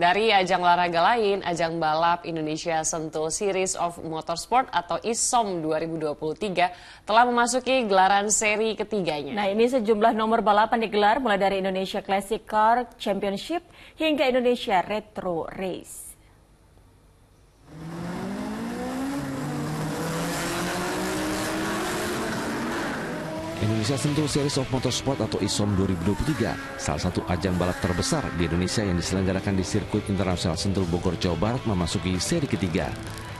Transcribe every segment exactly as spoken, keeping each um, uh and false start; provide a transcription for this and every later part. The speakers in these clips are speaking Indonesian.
Dari ajang olahraga lain, ajang balap Indonesia Sentul Series of Motorsport atau I S S O M dua ribu dua puluh tiga telah memasuki gelaran seri ketiganya. Nah, ini sejumlah nomor balapan digelar mulai dari Indonesia Classic Car Championship hingga Indonesia Retro Race. Indonesia Sentul Series of Motorsport atau I S S O M dua ribu dua puluh tiga, salah satu ajang balap terbesar di Indonesia yang diselenggarakan di sirkuit internasional Sentul Bogor, Jawa Barat, memasuki seri ketiga.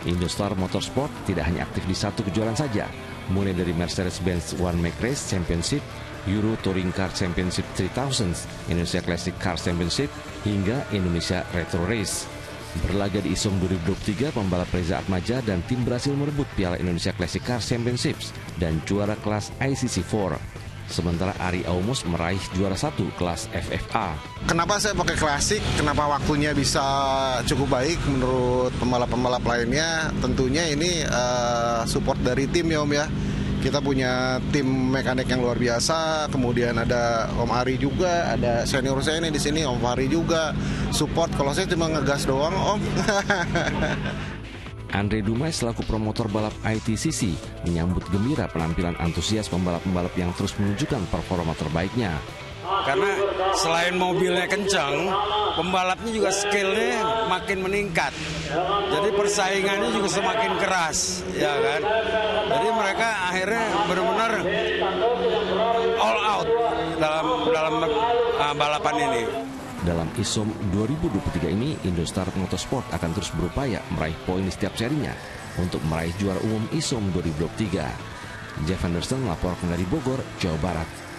Indo Star Motorsport tidak hanya aktif di satu kejuaraan saja, mulai dari Mercedes-Benz One Make Race Championship, Euro Touring Car Championship tiga ribu, Indonesia Classic Car Championship, hingga Indonesia Retro Race. Berlaga di I S S O M dua ribu dua puluh tiga, pembalap Reza Atmaja dan tim berhasil merebut Piala Indonesia Classic Car Championships dan juara kelas I C C empat. Sementara Ari Aumus meraih juara satu kelas F F A. Kenapa saya pakai klasik? Kenapa waktunya bisa cukup baik menurut pembalap-pembalap lainnya? Tentunya ini uh, support dari tim ya Om ya. Kita punya tim mekanik yang luar biasa, kemudian ada Om Ari juga, ada senior saya ini di sini, Om Fahri juga, support. Kalau saya cuma ngegas doang, Om. Andre Dumai selaku promotor balap I T C C menyambut gembira penampilan antusias pembalap-pembalap yang terus menunjukkan performa terbaiknya. Karena selain mobilnya kencang, pembalapnya juga skillnya makin meningkat. Jadi persaingannya juga semakin keras, ya kan? Jadi mereka akhirnya benar-benar all out dalam dalam uh, balapan ini. Dalam I S S O M dua ribu dua puluh tiga ini, Indo Star Motorsport akan terus berupaya meraih poin di setiap serinya untuk meraih juara umum I S S O M dua ribu dua puluh tiga. Jeff Anderson melaporkan dari Bogor, Jawa Barat.